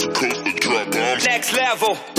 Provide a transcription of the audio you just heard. North Dakota drop bombs. Next level.